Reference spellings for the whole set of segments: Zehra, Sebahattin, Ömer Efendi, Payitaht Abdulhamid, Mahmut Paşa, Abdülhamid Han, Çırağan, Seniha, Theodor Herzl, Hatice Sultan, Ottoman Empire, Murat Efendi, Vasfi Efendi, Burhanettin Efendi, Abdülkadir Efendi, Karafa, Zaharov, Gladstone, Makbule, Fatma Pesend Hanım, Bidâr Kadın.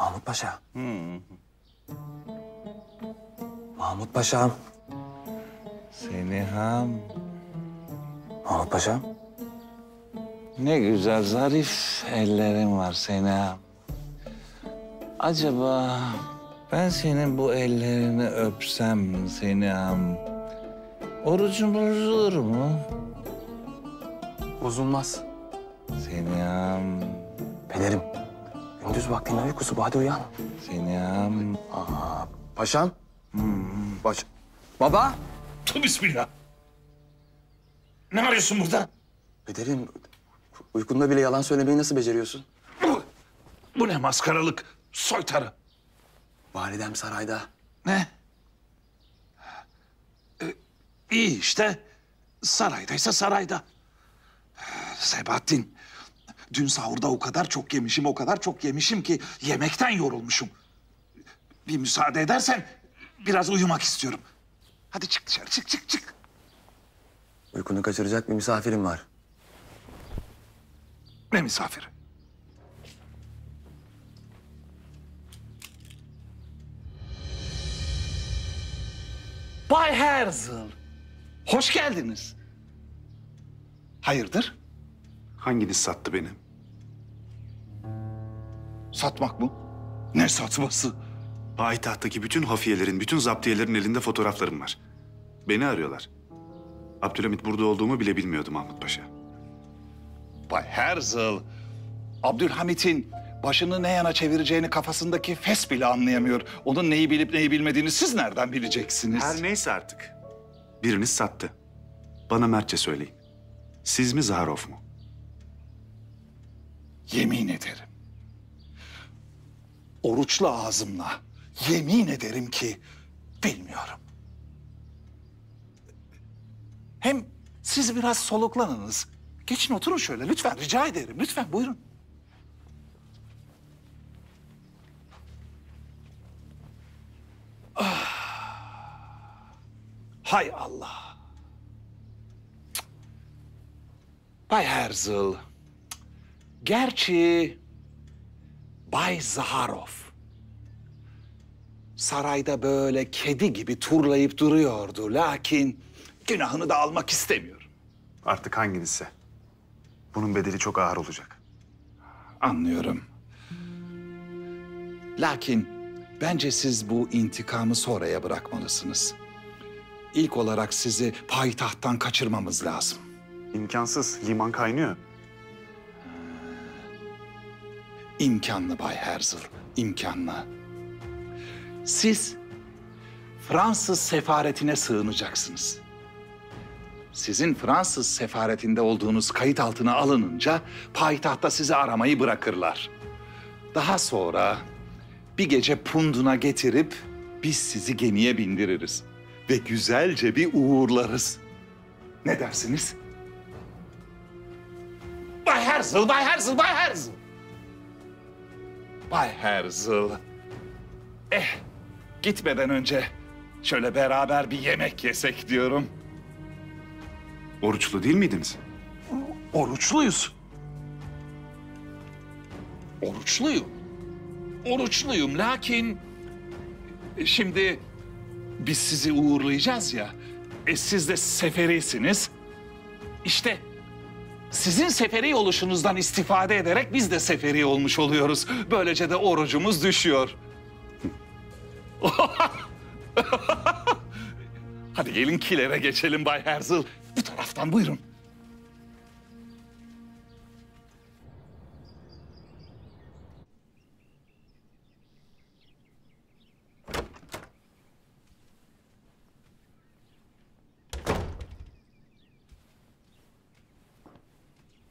Mahmut Paşa. Mahmut Paşa'm. Seniha'm. Mahmut Paşa'm. Ne güzel zarif ellerin var Seniha. Acaba ben senin bu ellerini öpsem Seniha, orucum bozulur mu? Bozulmaz. Seniha. Pederim, gündüz vaktinin uykusu, hadi uyan. Seniha. Aa, paşam. Baba. Tu bismillah. Ne arıyorsun burada? Pederim, uykunda bile yalan söylemeyi nasıl beceriyorsun? Bu ne maskaralık, soytarı. Validem sarayda. Ne? İyi işte, saraydaysa sarayda. Sebahattin, dün sahurda o kadar çok yemişim, ki yemekten yorulmuşum. Bir müsaade edersen biraz uyumak istiyorum. Hadi çık dışarı, çık. Uykunu kaçıracak bir misafirim var. Ne misafiri? Bay Herzl, hoş geldiniz. Hayırdır? Hanginiz sattı beni? Satmak mı? Ne satması? Payitahttaki bütün hafiyelerin, bütün zaptiyelerin elinde fotoğraflarım var. Beni arıyorlar. Abdülhamid burada olduğumu bile bilmiyordum Mahmut Paşa. Bay Herzl, Abdülhamid'in başını ne yana çevireceğini kafasındaki fes bile anlayamıyor. Onun neyi bilip neyi bilmediğini siz nereden bileceksiniz? Her neyse artık. Biriniz sattı. Bana mertçe söyleyin. Siz mi, Zaharov mu? Yemin ederim. Oruçlu ağzımla yemin ederim ki bilmiyorum. Hem siz biraz soluklanınız. Geçin oturun şöyle lütfen, rica ederim. Lütfen buyurun. Ah. Hay Allah. Cık. Bay Herzl. Gerçi Bay Zaharov sarayda böyle kedi gibi turlayıp duruyordu. Lakin günahını da almak istemiyorum. Artık hanginizse. Bunun bedeli çok ağır olacak. Anlıyorum. Lakin bence siz bu intikamı sonraya bırakmalısınız. İlk olarak sizi payitahttan kaçırmamız lazım. İmkansız, liman kaynıyor. İmkanlı Bay Herzl, imkanlı. Siz Fransız sefaretine sığınacaksınız. Sizin Fransız sefaretinde olduğunuz kayıt altına alınınca payitahtta sizi aramayı bırakırlar. Daha sonra bir gece Pundun'a getirip biz sizi gemiye bindiririz ve güzelce bir uğurlarız. Ne dersiniz? Bay Herzl, Bay Herzl. Gitmeden önce şöyle beraber bir yemek yesek diyorum. Oruçlu değil miydiniz? Oruçluyuz. Oruçluyum lakin şimdi biz sizi uğurlayacağız ya. Siz de seferisiniz. İşte sizin seferi oluşunuzdan istifade ederek biz de seferi olmuş oluyoruz. Böylece de orucumuz düşüyor. Hadi gelin kilere geçelim Bay Herzl. Bu taraftan buyurun.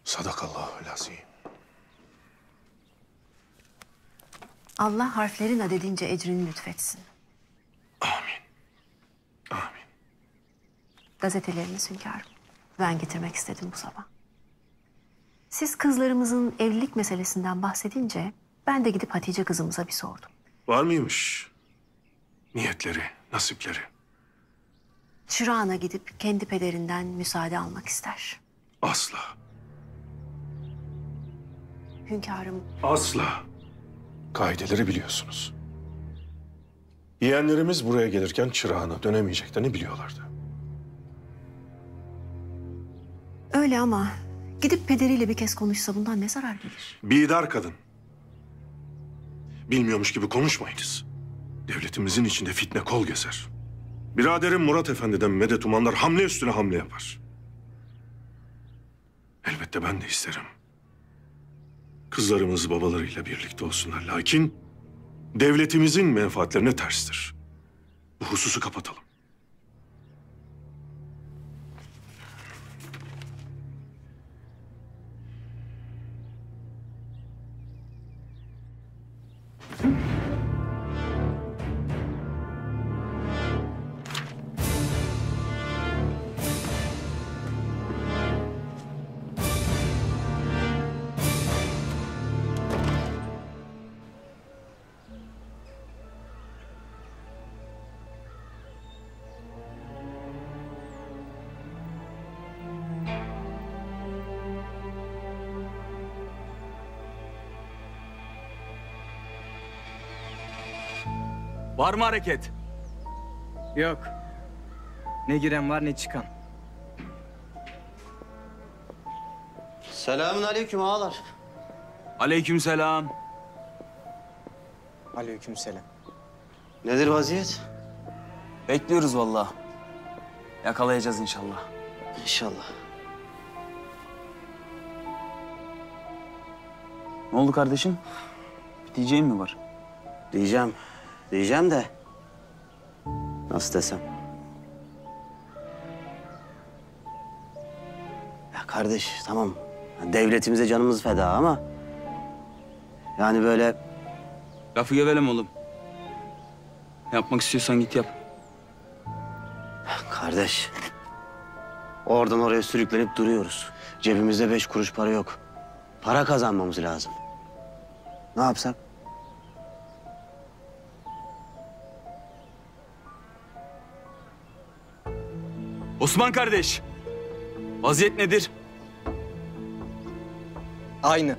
Sadakallahu'l-azim. Allah harflerin adedince ecrini lütfetsin. Gazeteleriniz hünkârım. Ben getirmek istedim bu sabah. Siz kızlarımızın evlilik meselesinden bahsedince ben de gidip Hatice kızımıza bir sordum. Var mıymış niyetleri, nasipleri? Çırağan'a gidip kendi pederinden müsaade almak ister. Asla. Hünkârım. Asla. Kaideleri biliyorsunuz. Yeğenlerimiz buraya gelirken çırağına dönemeyeceklerini biliyorlardı. Öyle ama gidip pederiyle bir kez konuşsa bundan ne zarar gelir? Bidâr kadın. Bilmiyormuş gibi konuşmayınız. Devletimizin içinde fitne kol gezer. Biraderim Murat Efendi'den medet umanlar hamle üstüne hamle yapar. Elbette ben de isterim. Kızlarımız babalarıyla birlikte olsunlar. Lakin devletimizin menfaatlerine terstir. Bu hususu kapatalım. Var mı hareket? Yok. Ne giren var ne çıkan. Selamünaleyküm ağalar. Aleykümselam. Aleykümselam. Nedir vaziyet? Bekliyoruz vallahi. Yakalayacağız inşallah. İnşallah. Ne oldu kardeşim? Bir diyeceğin mi var? Diyeceğim. Diyeceğim de, nasıl desem? Ya kardeş, tamam. Devletimize canımız feda ama... Yani böyle... Lafı gevelem oğlum. Yapmak istiyorsan git yap. Ya kardeş... Oradan oraya sürüklenip duruyoruz. Cebimizde 5 kuruş para yok. Para kazanmamız lazım. Ne yapsak? Osman kardeş, vaziyet nedir? Aynı.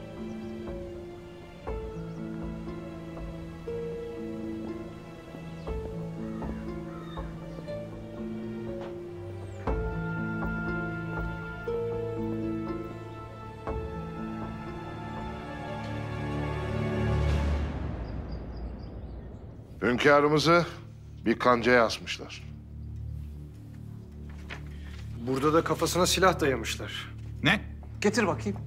Hünkârımızı bir kancaya asmışlar. Burada da kafasına silah dayamışlar. Ne? Getir bakayım.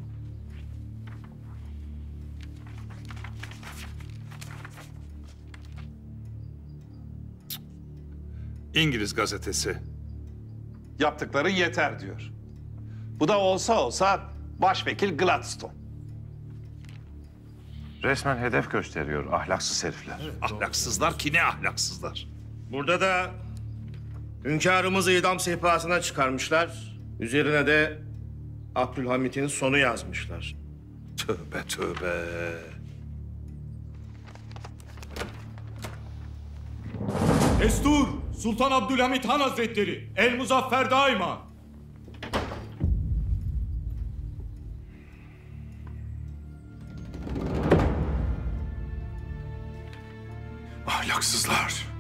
İngiliz gazetesi. Yaptıkları yeter diyor. Bu da olsa olsa başvekil Gladstone. Resmen hedef gösteriyor ahlaksız herifler. Evet, ahlaksızlar ki ne ahlaksızlar. Burada da... Hünkârımızı idam sehpasına çıkarmışlar. Üzerine de Abdülhamid'in sonu yazmışlar. Tövbe tövbe. Destur! Sultan Abdülhamid Han Hazretleri! El muzaffer daima! Ahlaksızlar!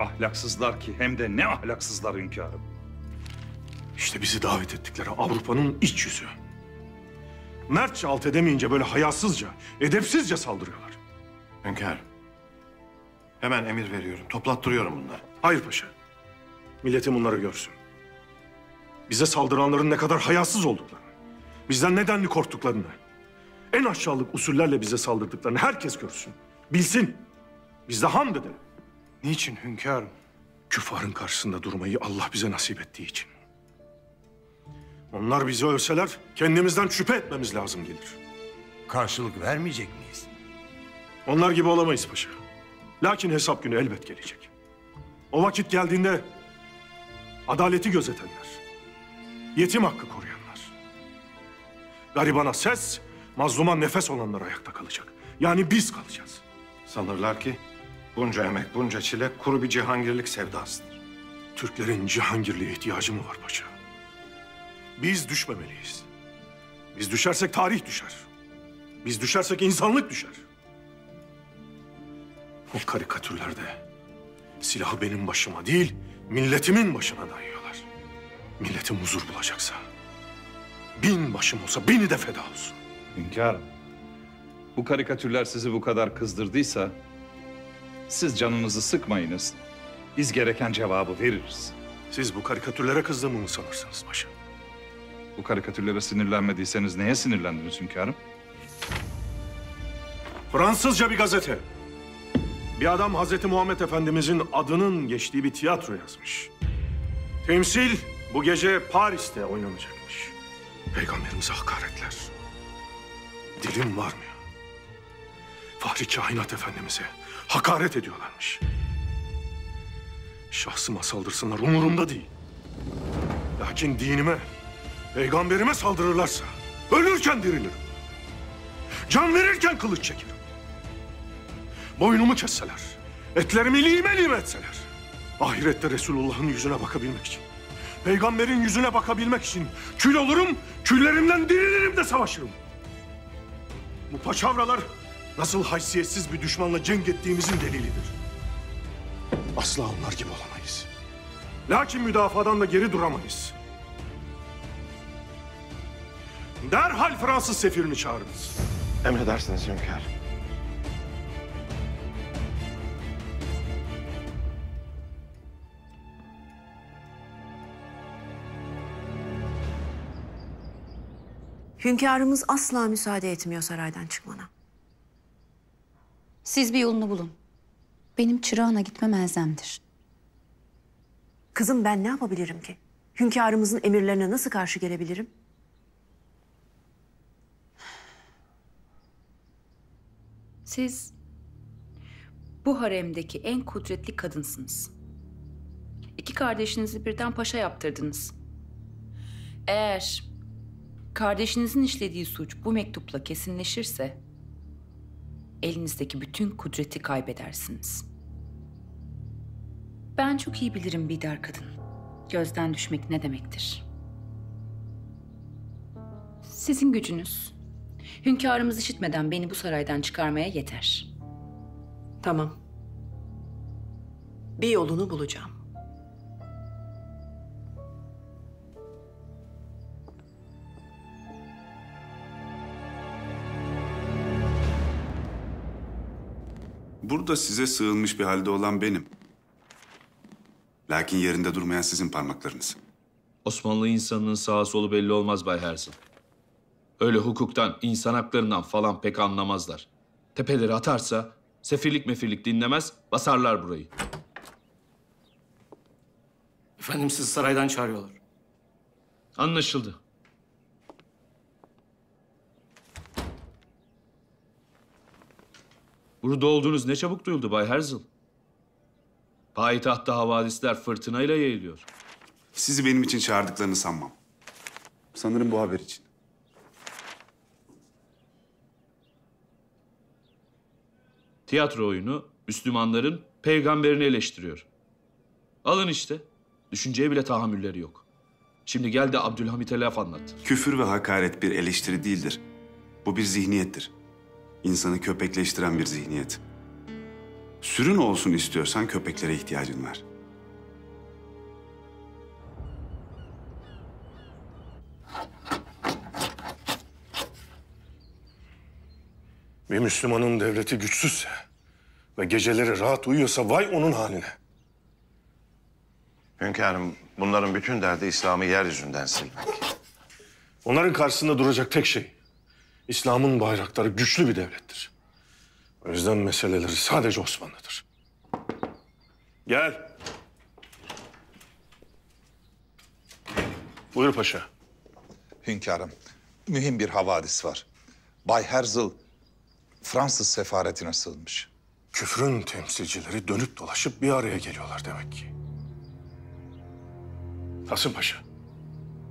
Ahlaksızlar ki hem de ne ahlaksızlar hünkârım. İşte bizi davet ettikleri Avrupa'nın iç yüzü. Mertçe alt edemeyince böyle hayasızca, edepsizce saldırıyorlar. Hünkârım, hemen emir veriyorum, toplattırıyorum bunları. Hayır paşa, milletim bunları görsün. Bize saldıranların ne kadar hayasız olduklarını, bizden nedenli korktuklarını, en aşağılık usullerle bize saldırdıklarını herkes görsün, bilsin. Biz de hamd edelim. Niçin hünkârım? Küffarın karşısında durmayı Allah bize nasip ettiği için. Onlar bizi ölseler kendimizden şüphe etmemiz lazım gelir. Karşılık vermeyecek miyiz? Onlar gibi olamayız paşa. Lakin hesap günü elbet gelecek. O vakit geldiğinde adaleti gözetenler, yetim hakkı koruyanlar, garibana ses, mazluma nefes olanlar ayakta kalacak. Yani biz kalacağız. Sanırlar ki bunca emek, bunca çile kuru bir cihangirlik sevdasıdır. Türklerin cihangirliğe ihtiyacı mı var paşa? Biz düşmemeliyiz. Biz düşersek tarih düşer. Biz düşersek insanlık düşer. O karikatürlerde silahı benim başıma değil, milletimin başına dayıyorlar. Milletim huzur bulacaksa, bin başım olsa bini de feda olsun. Hünkârım, bu karikatürler sizi bu kadar kızdırdıysa, siz canınızı sıkmayınız. Biz gereken cevabı veririz. Siz bu karikatürlere kızdığımı mı sanırsınız paşa? Bu karikatürlere sinirlenmediyseniz neye sinirlendiniz hünkârım? Fransızca bir gazete. Bir adam Hazreti Muhammed Efendimizin adının geçtiği bir tiyatro yazmış. Temsil bu gece Paris'te oynanacakmış. Peygamberimize hakaretler. Dilim varmıyor. Fahri Kainat Efendimiz'e hakaret ediyorlarmış. Şahsıma saldırsınlar umurumda değil. Lakin dinime, peygamberime saldırırlarsa ölürken dirilirim. Can verirken kılıç çekerim. Boynumu kesseler, etlerimi lime lime etseler. Ahirette Resulullah'ın yüzüne bakabilmek için, peygamberin yüzüne bakabilmek için kül olurum, küllerimden dirilirim de savaşırım. Bu paçavralar nasıl haysiyetsiz bir düşmanla cenk ettiğimizin delilidir. Asla onlar gibi olamayız. Lakin müdafadan da geri duramayız. Derhal Fransız sefirini çağırınız. Emredersiniz hünkârım. Hünkârımız asla müsaade etmiyor saraydan çıkmana. Siz bir yolunu bulun. Benim çırağına gitmem elzemdir. Kızım ben ne yapabilirim ki? Hünkârımızın emirlerine nasıl karşı gelebilirim? Siz bu haremdeki en kudretli kadınsınız. İki kardeşinizi birden paşa yaptırdınız. Eğer kardeşinizin işlediği suç bu mektupla kesinleşirse elinizdeki bütün kudreti kaybedersiniz. Ben çok iyi bilirim Bidâr Kadın. Gözden düşmek ne demektir? Sizin gücünüz hünkârımız işitmeden beni bu saraydan çıkarmaya yeter. Tamam. Bir yolunu bulacağım. Burada size sığınmış bir halde olan benim. Lakin yerinde durmayan sizin parmaklarınız. Osmanlı insanının sağa solu belli olmaz Bay Herzl. Öyle hukuktan, insan haklarından falan pek anlamazlar. Tepeleri atarsa sefirlik mefirlik dinlemez, basarlar burayı. Efendim sizi saraydan çağırıyorlar. Anlaşıldı. Burada olduğunuz ne çabuk duyuldu Bay Herzl. Payitahtta havadisler fırtınayla yayılıyor. Sizi benim için çağırdıklarını sanmam. Sanırım bu haber için. Tiyatro oyunu Müslümanların peygamberini eleştiriyor. Alın işte. Düşünceye bile tahammülleri yok. Şimdi gel de Abdülhamit'e laf anlat. Küfür ve hakaret bir eleştiri değildir. Bu bir zihniyettir. İnsanı köpekleştiren bir zihniyet. Sürün olsun istiyorsan köpeklere ihtiyacın var. Bir Müslümanın devleti güçsüzse ve geceleri rahat uyuyorsa vay onun haline. Hünkârım, bunların bütün derdi İslam'ı yeryüzünden silmek. Onların karşısında duracak tek şey, İslam'ın bayrakları güçlü bir devlettir. O yüzden meseleleri sadece Osmanlı'dır. Gel. Buyur paşa. Hünkârım, mühim bir havadis var. Bay Herzl, Fransız sefaretine sığınmış. Küfrün temsilcileri dönüp dolaşıp bir araya geliyorlar demek ki. Hasan Paşa,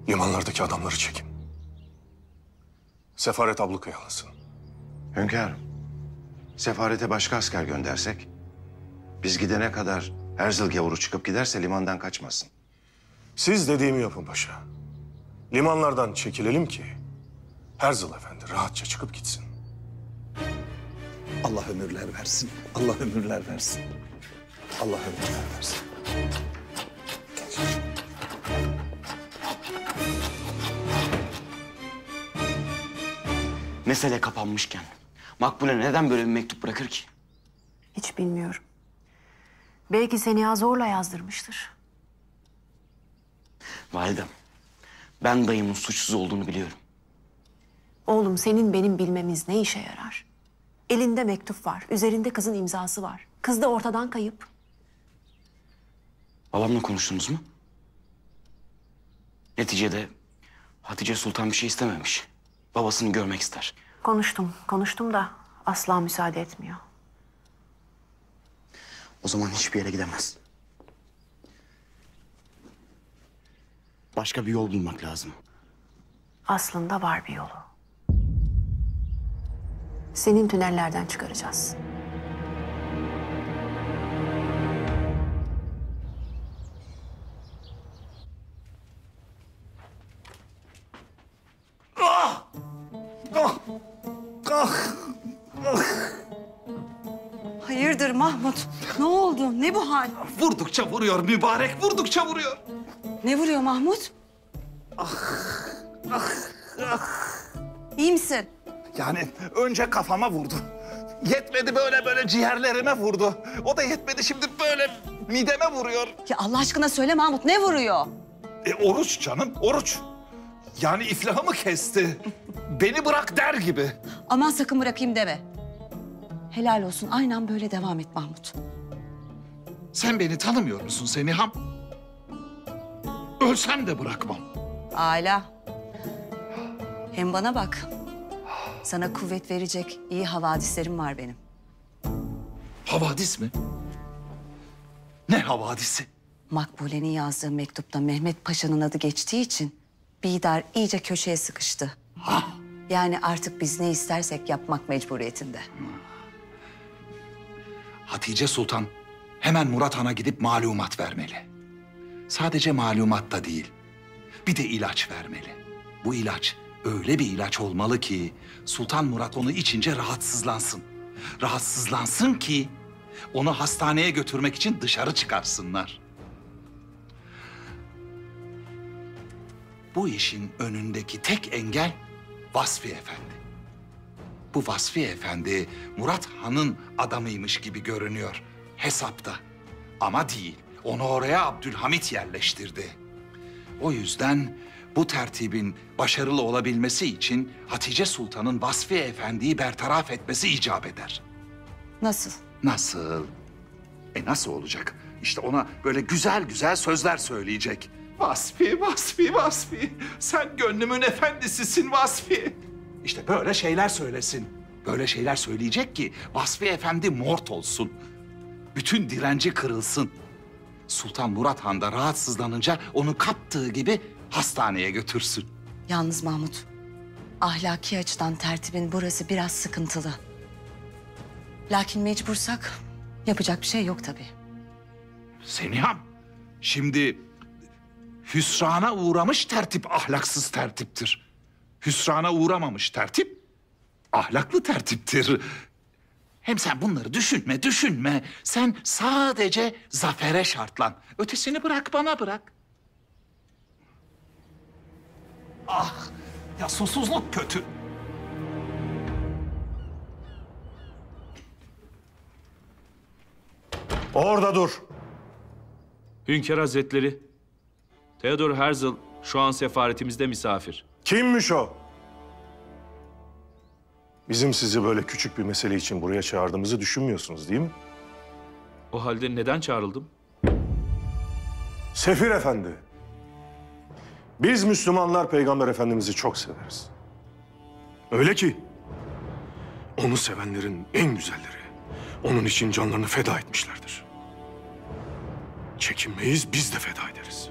limanlardaki adamları çekin. Sefaret ablukaya alınsın. Hünkârım, sefarete başka asker göndersek, biz gidene kadar Herzl gavuru çıkıp giderse limandan kaçmasın. Siz dediğimi yapın paşa. Limanlardan çekilelim ki Herzl Efendi rahatça çıkıp gitsin. Allah ömürler versin. Allah ömürler versin. Allah ömürler versin. Mesele kapanmışken Makbule neden böyle bir mektup bırakır ki? Hiç bilmiyorum. Belki Seniha zorla yazdırmıştır. Validem, ben dayımın suçsuz olduğunu biliyorum. Oğlum, senin benim bilmemiz ne işe yarar? Elinde mektup var, üzerinde kızın imzası var. Kız da ortadan kayıp. Babamla konuştunuz mu? Neticede Hatice Sultan bir şey istememiş. Babasını görmek ister. Konuştum da asla müsaade etmiyor. O zaman hiçbir yere gidemez. Başka bir yol bulmak lazım. Aslında var bir yolu. Senin tünellerden çıkaracağız. Ah! Ah! Ah! Ah! Hayırdır Mahmut? Ne oldu? Ne bu hal? Vurdukça vuruyor mübarek, vurdukça vuruyor. Ne vuruyor Mahmut? Ah! Ah! Ah! İyi misin? Yani önce kafama vurdu. Yetmedi, böyle ciğerlerime vurdu. O da yetmedi, şimdi böyle mideme vuruyor. Ya Allah aşkına söyle Mahmut, ne vuruyor? Oruç canım, oruç. Yani iflahımı kesti. Beni bırak der gibi. Aman sakın bırakayım deme. Helal olsun, aynen böyle devam et Mahmut. Sen beni tanımıyor musun Seniham? Ölsem de bırakmam. Âlâ. Hem bana bak. Sana kuvvet verecek iyi havadislerim var benim. Havadis mi? Ne havadisi? Makbule'nin yazdığı mektupta Mehmet Paşa'nın adı geçtiği için Bidâr iyice köşeye sıkıştı. Ha. Yani artık biz ne istersek yapmak mecburiyetinde. Hatice Sultan hemen Murat Han'a gidip malumat vermeli. Sadece malumat da değil, bir de ilaç vermeli. Bu ilaç öyle bir ilaç olmalı ki Sultan Murat onu içince rahatsızlansın. Rahatsızlansın ki onu hastaneye götürmek için dışarı çıkarsınlar. Bu işin önündeki tek engel Vasfi Efendi. Bu Vasfi Efendi Murat Han'ın adamıymış gibi görünüyor hesapta. Ama değil, onu oraya Abdülhamid yerleştirdi. O yüzden bu tertibin başarılı olabilmesi için Hatice Sultan'ın Vasfi Efendi'yi bertaraf etmesi icap eder. Nasıl? Nasıl? Nasıl olacak? İşte ona böyle güzel sözler söyleyecek. Vasfi. Sen gönlümün efendisisin Vasfi. İşte böyle şeyler söylesin. Böyle şeyler söyleyecek ki Vasfi Efendi mort olsun. Bütün direnci kırılsın. Sultan Murat Han da rahatsızlanınca onu kaptığı gibi hastaneye götürsün. Yalnız Mahmut, ahlaki açıdan tertibin burası biraz sıkıntılı. Lakin mecbursak yapacak bir şey yok tabii. Seniham, şimdi hüsrana uğramış tertip ahlaksız tertiptir. Hüsrana uğramamış tertip ahlaklı tertiptir. Hem sen bunları düşünme. Sen sadece zafere şartlan. Ötesini bırak, bana bırak. Ah! Ya susuzluk kötü. Orada dur. Hünkâr Hazretleri, Theodor Herzl şu an sefaretimizde misafir. Kimmiş o? Bizim sizi böyle küçük bir mesele için buraya çağırdığımızı düşünmüyorsunuz değil mi? O halde neden çağrıldım? Sefir Efendi. Biz Müslümanlar Peygamber Efendimiz'i çok severiz. Öyle ki onu sevenlerin en güzelleri onun için canlarını feda etmişlerdir. Çekinmeyiz, biz de feda ederiz.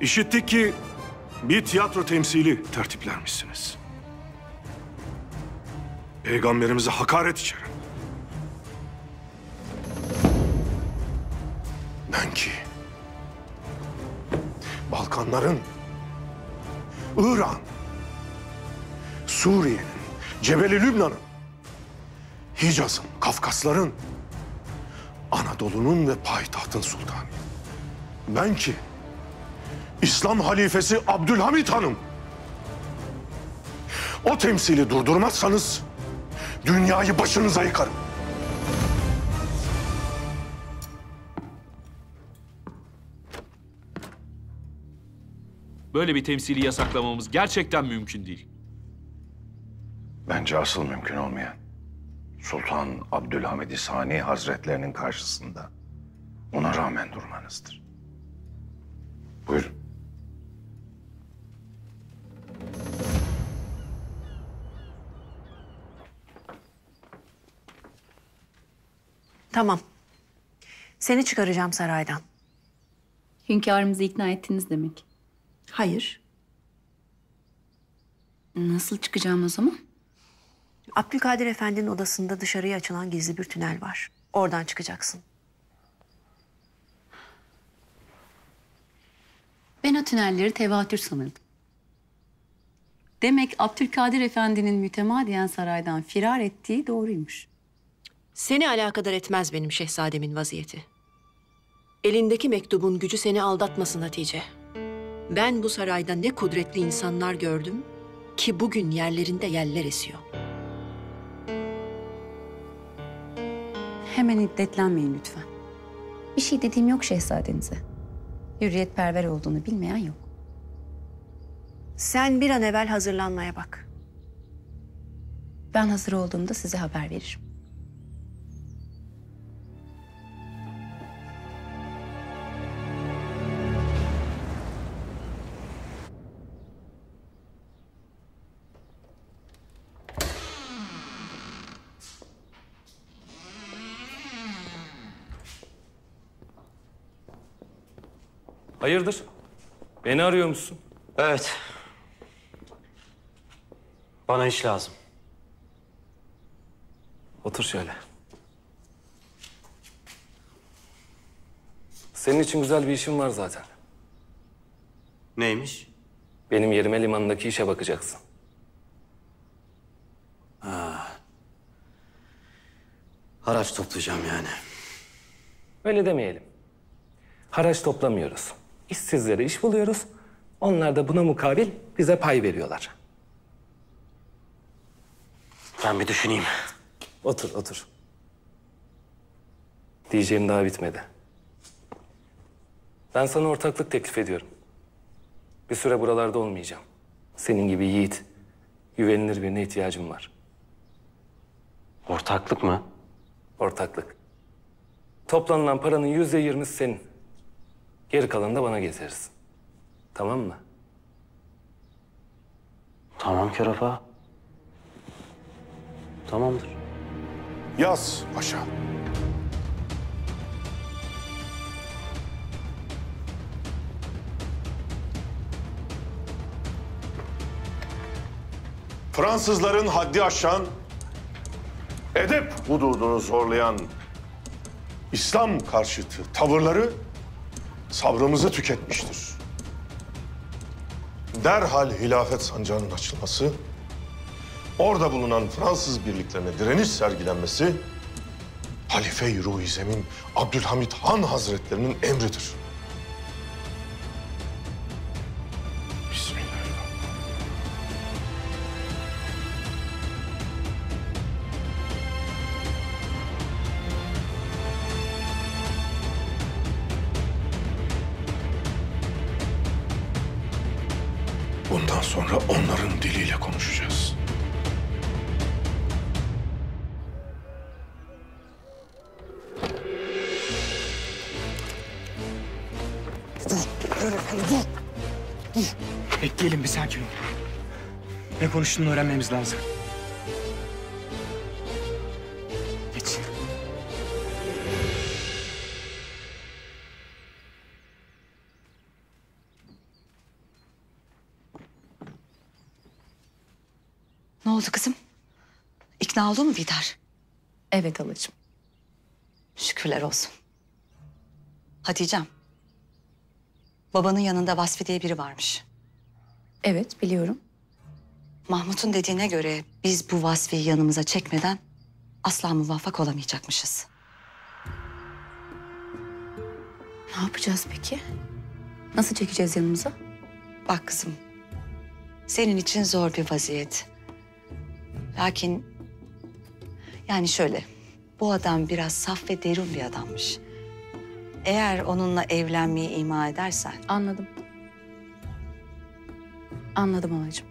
İşittik ki bir tiyatro temsili tertiplermişsiniz. Peygamberimize hakaret içeren. Ben ki Balkanların, İran, Suriye'nin Cebeli Lübnan'ın, Hicaz'ın, Kafkasların, Anadolu'nun ve payitahtın sultanı. Ben ki İslam halifesi Abdülhamid Hanım. O temsili durdurmazsanız dünyayı başınıza yıkarım. Böyle bir temsili yasaklamamız gerçekten mümkün değil. Bence asıl mümkün olmayan Sultan Abdülhamid Sani Hazretlerinin karşısında ona rağmen durmanızdır. Buyurun. Tamam. Seni çıkaracağım saraydan. Hünkârımızı ikna ettiniz demek. Hayır. Nasıl çıkacağım o zaman? Abdülkadir Efendi'nin odasında dışarıya açılan gizli bir tünel var. Oradan çıkacaksın. Ben o tünelleri tevatür sanırdım. Demek Abdülkadir Efendi'nin mütemadiyen saraydan firar ettiği doğruymuş. Seni alakadar etmez benim şehzademin vaziyeti. Elindeki mektubun gücü seni aldatmasın Hatice. Ben bu sarayda ne kudretli insanlar gördüm ki bugün yerlerinde yeller esiyor. Hemen iddetlenmeyin lütfen. Bir şey dediğim yok şehzadenize. Hürriyetperver olduğunu bilmeyen yok. Sen bir an evvel hazırlanmaya bak. Ben hazır olduğumda size haber veririm. Hayırdır? Beni arıyor musun? Evet. Bana iş lazım. Otur şöyle. Senin için güzel bir işim var zaten. Neymiş? Benim yerime limandaki işe bakacaksın. Ha. Haraç toplayacağım yani. Öyle demeyelim. Haraç toplamıyoruz. İşsizlere iş buluyoruz, onlar da buna mukabil bize pay veriyorlar. Ben bir düşüneyim. Otur, otur. Diyeceğim daha bitmedi. Ben sana ortaklık teklif ediyorum. Bir süre buralarda olmayacağım. Senin gibi yiğit, güvenilir birine ihtiyacım var. Ortaklık mı? Ortaklık. Toplanılan paranın %20'si senin. Geri kalanı da bana getiririz. Tamam mı? Tamam Karafa. Tamamdır. Yaz paşa. Fransızların haddi aşan, edep hududunu zorlayan İslam karşıtı tavırları sabrımızı tüketmiştir. Derhal hilafet sancağının açılması, orada bulunan Fransız birliklerine direniş sergilenmesi, Halife-i Ruhi Zemin Abdülhamid Han Hazretlerinin emridir. Sonra onların diliyle konuşacağız. Bekleyelim bir sakin ol. Ne konuştuğunu öğrenmemiz lazım. Geç. Ne oldu kızım? İkna oldu mu Bidâr? Evet halacığım. Şükürler olsun. Hatice'm. Babanın yanında Vasfi diye biri varmış. Evet biliyorum. Mahmut'un dediğine göre biz bu Vasfi'yi yanımıza çekmeden asla muvaffak olamayacakmışız. Ne yapacağız peki? Nasıl çekeceğiz yanımıza? Bak kızım, senin için zor bir vaziyet. Lakin yani şöyle, bu adam biraz saf ve derin bir adammış. Eğer onunla evlenmeyi ima edersen... Anladım. Anladım anacığım.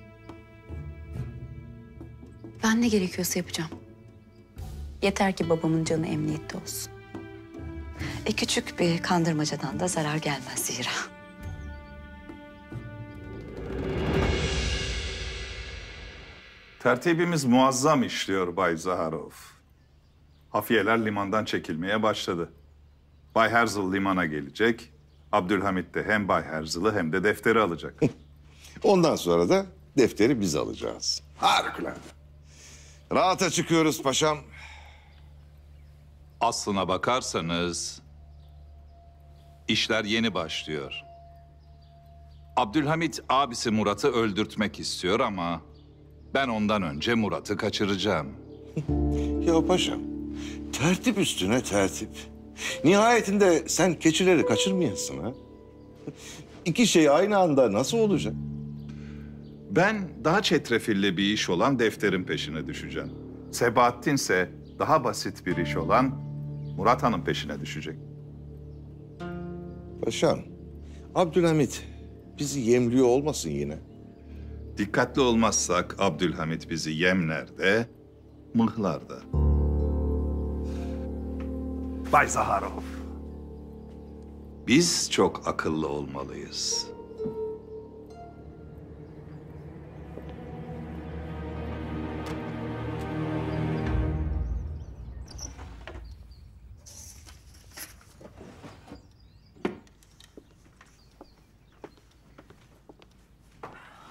Ben ne gerekiyorsa yapacağım. Yeter ki babamın canı emniyette olsun. Küçük bir kandırmacadan da zarar gelmez Zehra. Tertibimiz muazzam işliyor Bay Zaharov. Hafiyeler limandan çekilmeye başladı. Bay Herzl limana gelecek. Abdülhamid de hem Bay Herzl'ı hem de defteri alacak. Ondan sonra da defteri biz alacağız. Harikulade. Rahata çıkıyoruz paşam. Aslına bakarsanız işler yeni başlıyor. Abdülhamid abisi Murat'ı öldürtmek istiyor ama ben ondan önce Murat'ı kaçıracağım. Ya paşam, tertip üstüne tertip. Nihayetinde sen keçileri kaçırmayasın ha. İki şey aynı anda nasıl olacak? Ben daha çetrefilli bir iş olan defterin peşine düşeceğim. Sebahattin ise daha basit bir iş olan Murat Hanım peşine düşecek. Paşam, Abdülhamid bizi yemliyor olmasın yine. Dikkatli olmazsak Abdülhamid bizi yemler de, mıhlar da. Bay Zaharov, biz çok akıllı olmalıyız.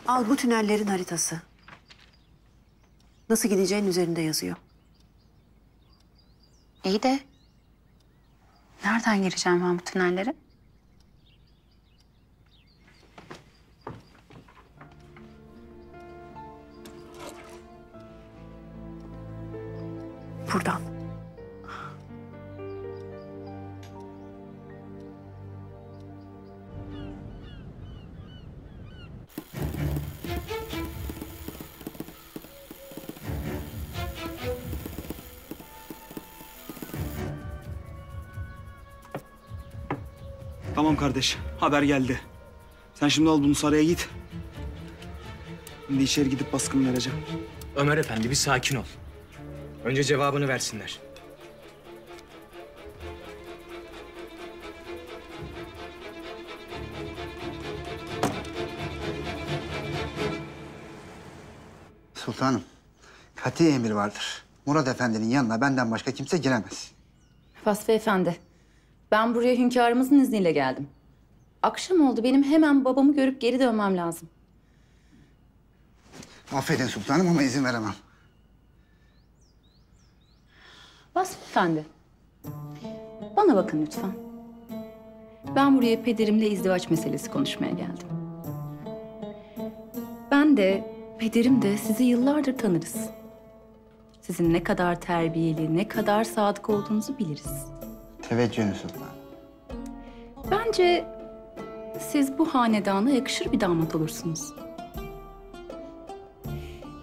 Al bu tünellerin haritası. Nasıl gideceğin üzerinde yazıyor. İyi de nereden gireceğim ben bu tünellere? Buradan. Tamam kardeş, haber geldi. Sen şimdi al bunu saraya git. Şimdi içeri gidip baskın vereceğim. Ömer Efendi bir sakin ol. Önce cevabını versinler. Sultanım, kat'i emir vardır. Murat Efendi'nin yanına benden başka kimse giremez. Vasfi Efendi. Ben buraya hünkârımızın izniyle geldim. Akşam oldu, benim hemen babamı görüp geri dönmem lazım. Affedin sultanım ama izin veremem. Vasfi Efendi, bana bakın lütfen. Ben buraya pederimle izdivaç meselesi konuşmaya geldim. Ben de, pederim de sizi yıllardır tanırız. Sizin ne kadar terbiyeli, ne kadar sadık olduğunuzu biliriz. Teveccühünü sultanım. Bence siz bu hanedana yakışır bir damat olursunuz.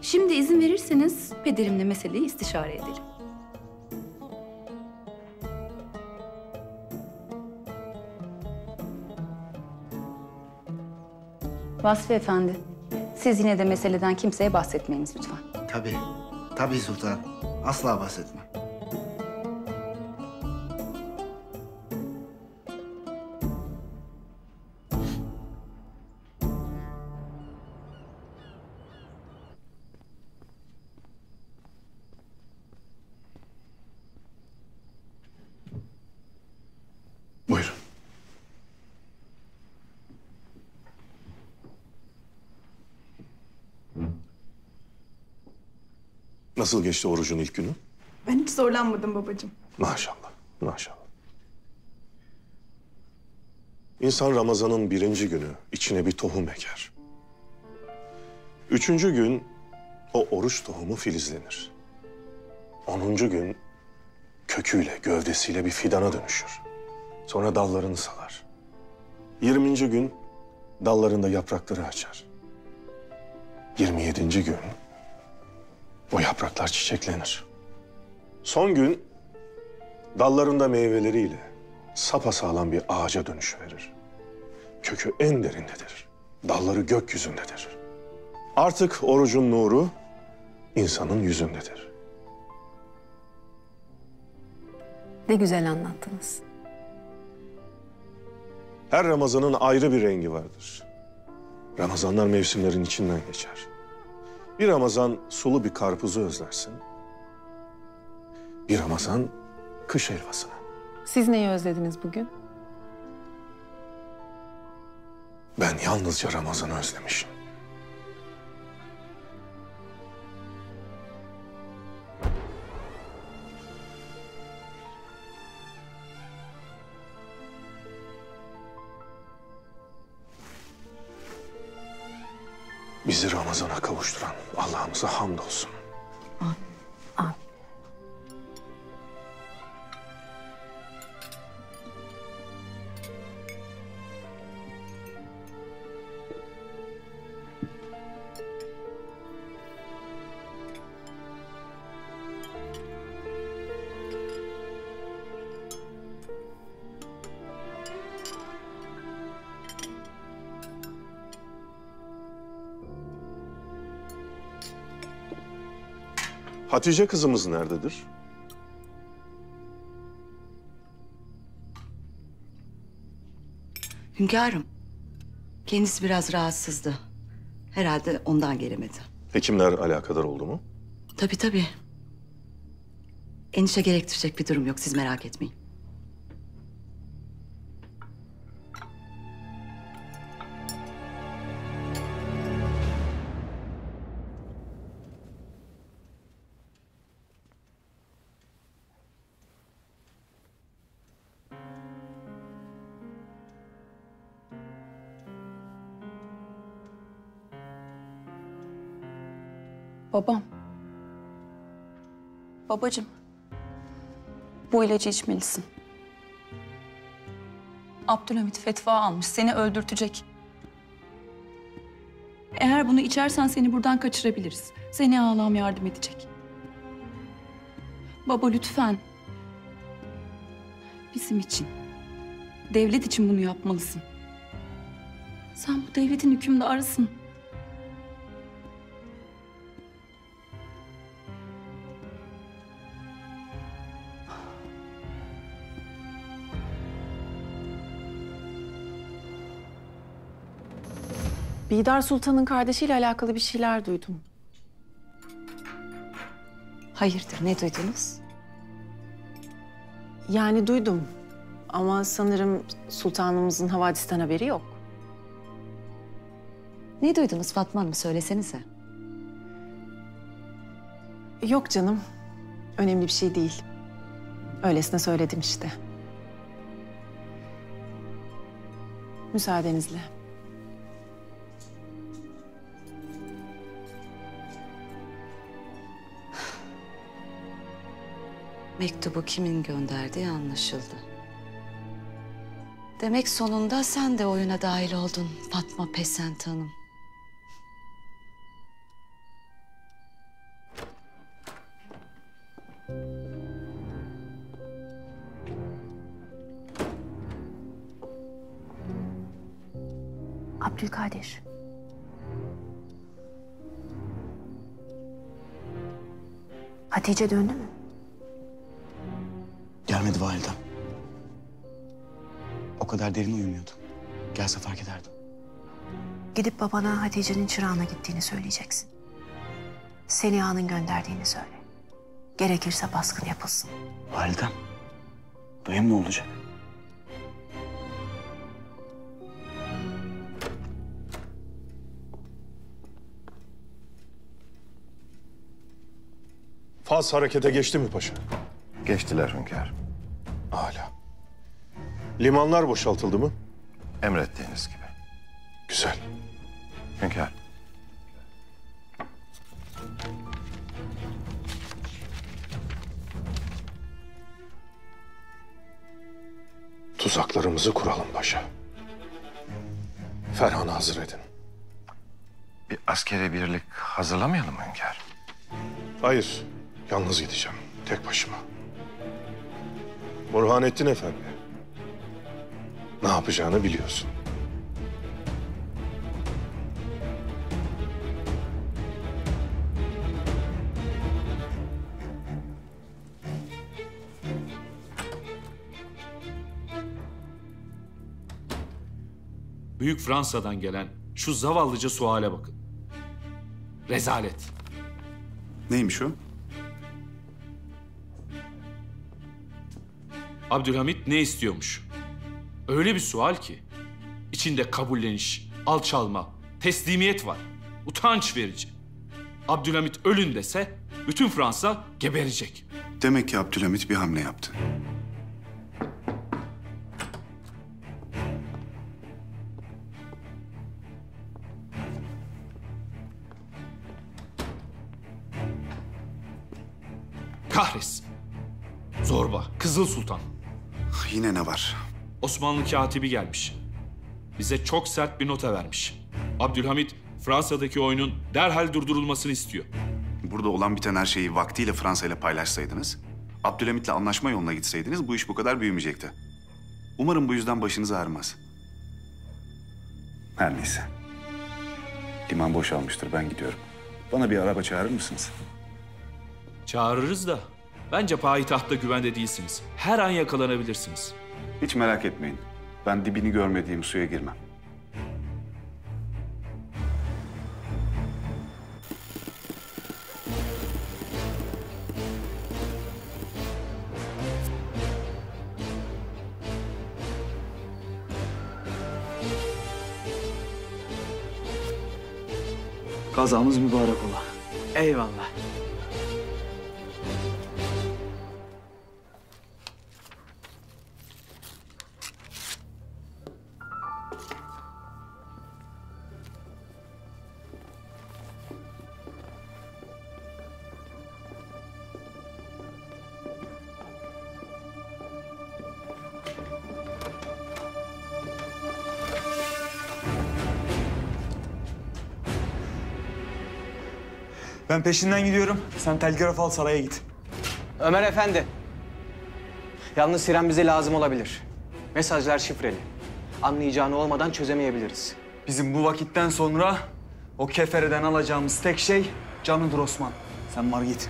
Şimdi izin verirseniz pederimle meseleyi istişare edelim. Vasfi Efendi, siz yine de meseleden kimseye bahsetmeyiniz lütfen. Tabii, tabii sultanım. Asla bahsetmem. Nasıl geçti orucun ilk günü? Ben hiç zorlanmadım babacığım. Maşallah, maşallah. İnsan Ramazan'ın birinci günü içine bir tohum eker. Üçüncü gün o oruç tohumu filizlenir. 10. gün köküyle, gövdesiyle bir fidana dönüşür. Sonra dallarını salar. 20. gün dallarında yaprakları açar. 27. gün o yapraklar çiçeklenir. Son gün dallarında meyveleriyle sapasağlam bir ağaca dönüşüverir. Kökü en derindedir, dalları gökyüzündedir. Artık orucun nuru insanın yüzündedir. Ne güzel anlattınız. Her Ramazan'ın ayrı bir rengi vardır. Ramazanlar mevsimlerin içinden geçer. Bir Ramazan sulu bir karpuzu özlersin. Bir Ramazan kış helvasını. Siz neyi özlediniz bugün? Ben yalnızca Ramazan'ı özlemişim. Bizi Ramazan'a kavuşturan Allah'ımıza hamdolsun. Amin. Amin. Hatice kızımız nerededir? Hünkârım, kendisi biraz rahatsızdı. Herhalde ondan gelemedi. Hekimler alakadar oldu mu? Tabii tabii. Endişe gerektirecek bir durum yok, siz merak etmeyin. Babam. Babacığım, bu ilacı içmelisin. Abdülhamid fetva almış, seni öldürtecek. Eğer bunu içersen seni buradan kaçırabiliriz. Seniha ağam yardım edecek. Baba lütfen. Bizim için, devlet için bunu yapmalısın. Sen bu devletin hükümdarısın. Bidâr Sultan'ın kardeşiyle alakalı bir şeyler duydum. Hayırdır, ne duydunuz? Yani duydum ama sanırım sultanımızın havadisten haberi yok. Ne duydunuz Fatma Hanım, söylesenize. Yok canım, önemli bir şey değil. Öylesine söyledim işte. Müsaadenizle. Mektubu kimin gönderdiği anlaşıldı. Demek sonunda sen de oyuna dahil oldun Fatma Pesend Hanım. Abdülkadir. Hatice döndü mü? Gelmedi validem. O kadar derin uyumuyordu. Gelse fark ederdim. Gidip babana Hatice'nin çırağına gittiğini söyleyeceksin. Seniha'nın gönderdiğini söyle. Gerekirse baskın yapılsın. Validem, duyum ne olacak? Faz harekete geçti mi paşa? Geçtiler hünkârım. Âlâ. Limanlar boşaltıldı mı? Emrettiğiniz gibi. Güzel. Hünkârım. Tuzaklarımızı kuralım paşa. Ferhan'ı hazır edin. Bir askeri birlik hazırlamayalım mı hünkâr? Hayır, yalnız gideceğim, tek başıma. Burhanettin Efendi, ne yapacağını biliyorsun. Büyük Fransa'dan gelen şu zavallıca suale bakın. Rezalet. Neymiş o? Abdülhamid ne istiyormuş? Öyle bir sual ki içinde kabulleniş, alçalma, teslimiyet var. Utanç verici. Abdülhamid ölün dese bütün Fransa geberecek. Demek ki Abdülhamid bir hamle yaptı. Kahretsin. Zorba, Kızıl Sultan. Yine ne var? Osmanlı katibi gelmiş. Bize çok sert bir nota vermiş. Abdülhamid Fransa'daki oyunun derhal durdurulmasını istiyor. Burada olan biten her şeyi vaktiyle Fransa ile paylaşsaydınız, Abdülhamid'le anlaşma yoluna gitseydiniz bu iş bu kadar büyümeyecekti. Umarım bu yüzden başınız ağrımaz. Her neyse. Liman boşalmıştır, ben gidiyorum. Bana bir araba çağırır mısınız? Çağırırız da bence payitahtta güvende değilsiniz. Her an yakalanabilirsiniz. Hiç merak etmeyin. Ben dibini görmediğim suya girmem. Kazamız mübarek ola. Eyvallah. Ben peşinden gidiyorum. Sen telgraf al, saraya git. Ömer Efendi. Yalnız siren bize lazım olabilir. Mesajlar şifreli. Anlayacağını olmadan çözemeyebiliriz. Bizim bu vakitten sonra o kefereden alacağımız tek şey canıdır Osman. Sen var git.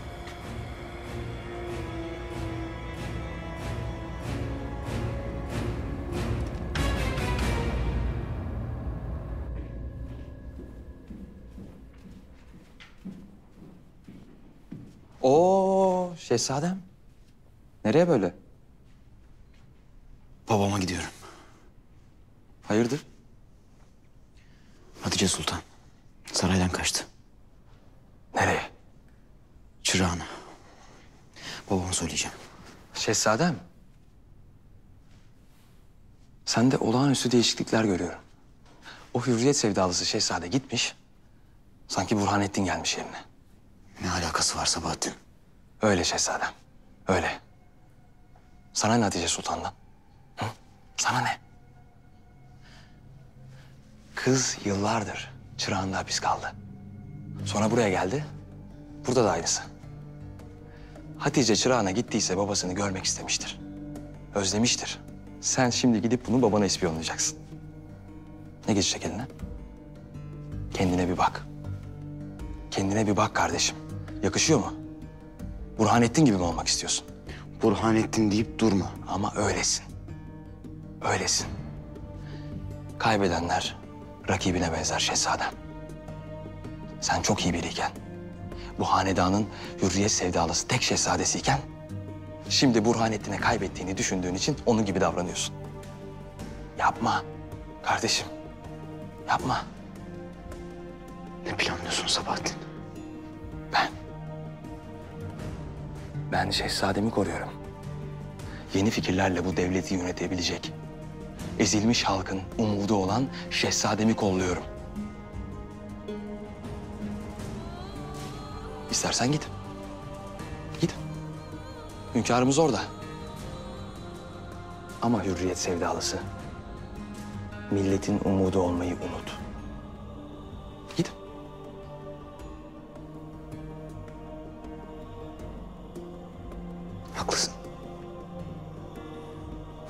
Şehzadem, nereye böyle? Babama gidiyorum. Hayırdır? Hatice Sultan saraydan kaçtı. Nereye? Çırağına. Babama söyleyeceğim. Şehzadem, sende olağanüstü değişiklikler görüyorum. O hürriyet sevdalısı şehzade gitmiş, sanki Burhanettin gelmiş yerine. Ne alakası var Sebahattin? Öyle şehzadem, öyle. Sana ne Hatice Sultan'dan? Hı? Sana ne? Kız yıllardır çırağında hapis kaldı. Sonra buraya geldi, burada da aynısı. Hatice çırağına gittiyse babasını görmek istemiştir. Özlemiştir. Sen şimdi gidip bunu babana ispiyonlayacaksın. Ne geçecek eline? Kendine bir bak. Kendine bir bak kardeşim. Yakışıyor mu? Burhanettin gibi mi olmak istiyorsun? Burhanettin deyip durma. Ama öylesin. Öylesin. Kaybedenler rakibine benzer şehzadem. Sen çok iyi biriyken, bu hanedanın hürriyet sevdalısı tek şehzadesiyken, şimdi Burhanettin'e kaybettiğini düşündüğün için onun gibi davranıyorsun. Yapma kardeşim. Yapma. Ne planlıyorsun Sebahattin? Ben şehzademi koruyorum. Yeni fikirlerle bu devleti yönetebilecek, ezilmiş halkın umudu olan şehzademi kolluyorum. İstersen git. Git. Hünkârımız orada. Ama hürriyet sevdalısı, milletin umudu olmayı unut. Gidin. Haklısın.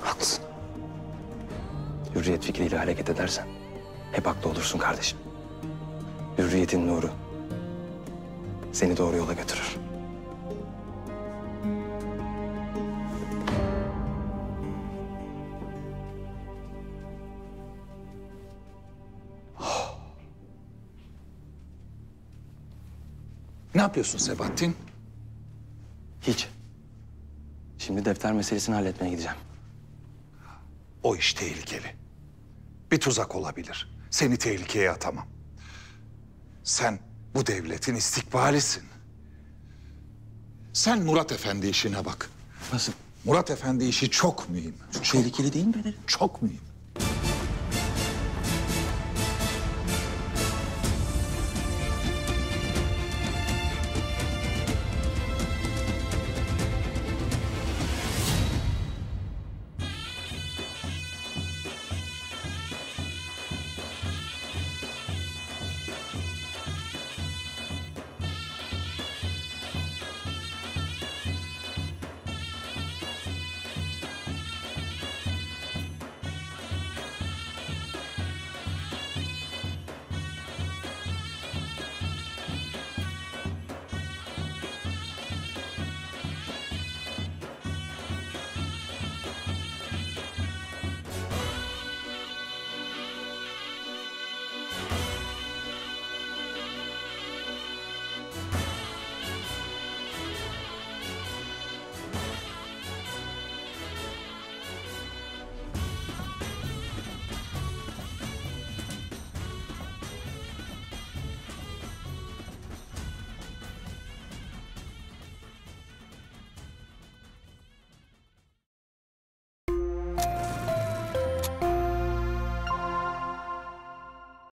Haklısın. Hürriyet fikriyle hareket edersen hep haklı olursun kardeşim. Hürriyetin nuru seni doğru yola götürür. Ne yapıyorsun Sebahattin? Hiç. Şimdi defter meselesini halletmeye gideceğim. O iş tehlikeli. Bir tuzak olabilir. Seni tehlikeye atamam. Sen bu devletin istikbalisin. Sen Murat Efendi işine bak. Nasıl? Murat Efendi işi çok mühim. Çok tehlikeli değil mi? Çok mühim.